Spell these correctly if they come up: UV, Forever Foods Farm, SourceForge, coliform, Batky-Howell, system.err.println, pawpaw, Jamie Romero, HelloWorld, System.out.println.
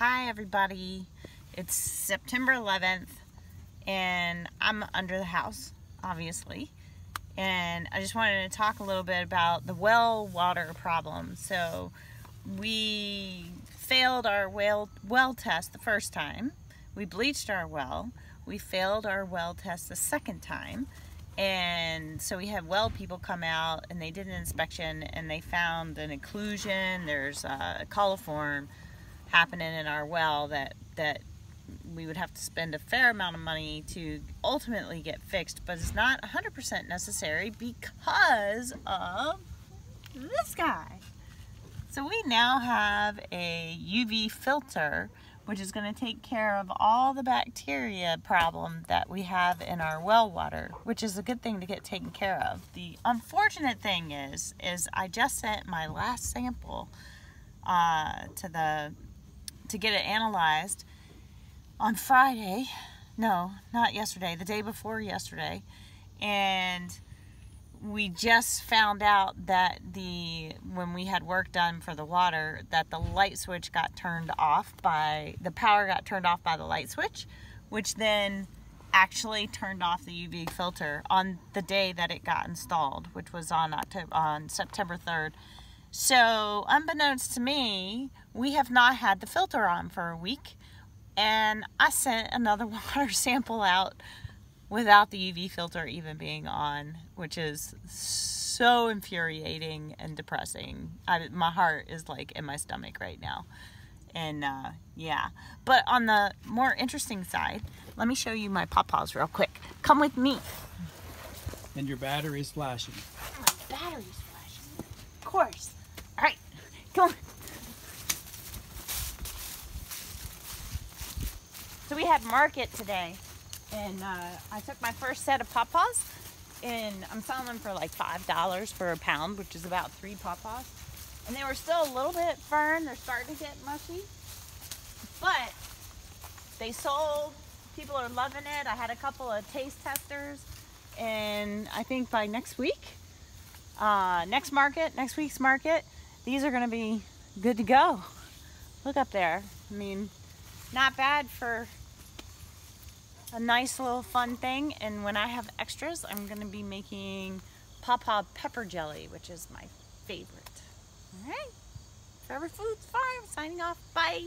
Hi everybody, it's September 11th and I'm under the house, obviously, and I just wanted to talk a little bit about the well water problem. So we failed our well test the first time, we bleached our well, we failed our well test the second time, and so we had well people come out and they did an inspection and they found an occlusion. There's a coliform happening in our well that we would have to spend a fair amount of money to ultimately get fixed, but it's not 100% necessary because of this guy. So we now have a UV filter, which is going to take care of all the bacteria problem that we have in our well water, which is a good thing to get taken care of. The unfortunate thing is I just sent my last sample to get it analyzed on Friday. No, not yesterday, the day before yesterday. And we just found out that when we had work done for the water, that the light switch got turned off by, the power got turned off by the light switch, which then actually turned off the UV filter on the day that it got installed, which was on September 3rd. So unbeknownst to me, we have not had the filter on for a week, and I sent another water sample out without the UV filter even being on, which is so infuriating and depressing. My heart is like in my stomach right now. And yeah, but on the more interesting side, let me show you my pawpaws real quick. Come with me. And your battery's flashing. My battery's flashing, of course. All right, come on. So we had market today, and I took my first set of pawpaws, and I'm selling them for like $5 for a pound, which is about 3 pawpaws. And they were still a little bit firm. They're starting to get mushy, but they sold. People are loving it. I had a couple of taste testers, and I think by next week, next week's market, these are going to be good to go. Look up there. I mean, not bad for a nice little fun thing. And when I have extras, I'm gonna be making pawpaw pepper jelly, which is my favorite. All right, Forever Foods Farm, signing off, bye.